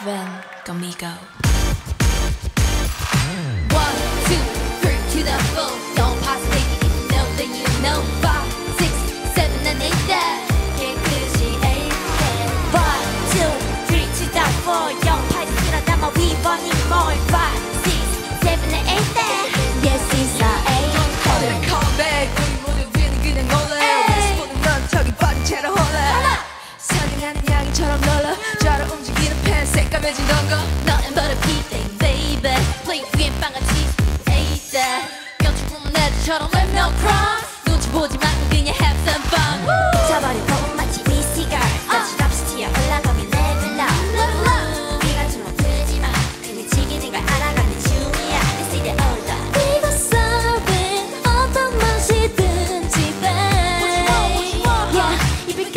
Ven conmigo. 1, 2, 3, to the full. Don't hesitate if you know that you know. 5, 6, 7, and 8, that 깨끗이 8, 1, 2, 3, to the full. Don't hesitate that my we want it more. 5, 6, 7, and 8, that yes it's a 8. Don't come back. 우리 모두 위는 그냥 올래. 스포는 넌 저기 빠진 채로 올래. 사랑하는 양이처럼 놀라. 좌로 움직이는 펜 새까매진 던거. Nothing but a beating, baby. Play 위엔 빵같이 ate that. 면치 뿜은 애들처럼 let no crumbs. 눈치 보지 말고 그냥 have some fun. 자발이 더운 마치 위시걸. 같이 값이 튀어 올라가면 level up. Level up. 네가 좀 아프지마. 그냥 지기는 걸 알아가는 중이야. This is the order. 네가 serving 어떤 맛이든지 babe. What you want, what you want. Yeah, 입이 크게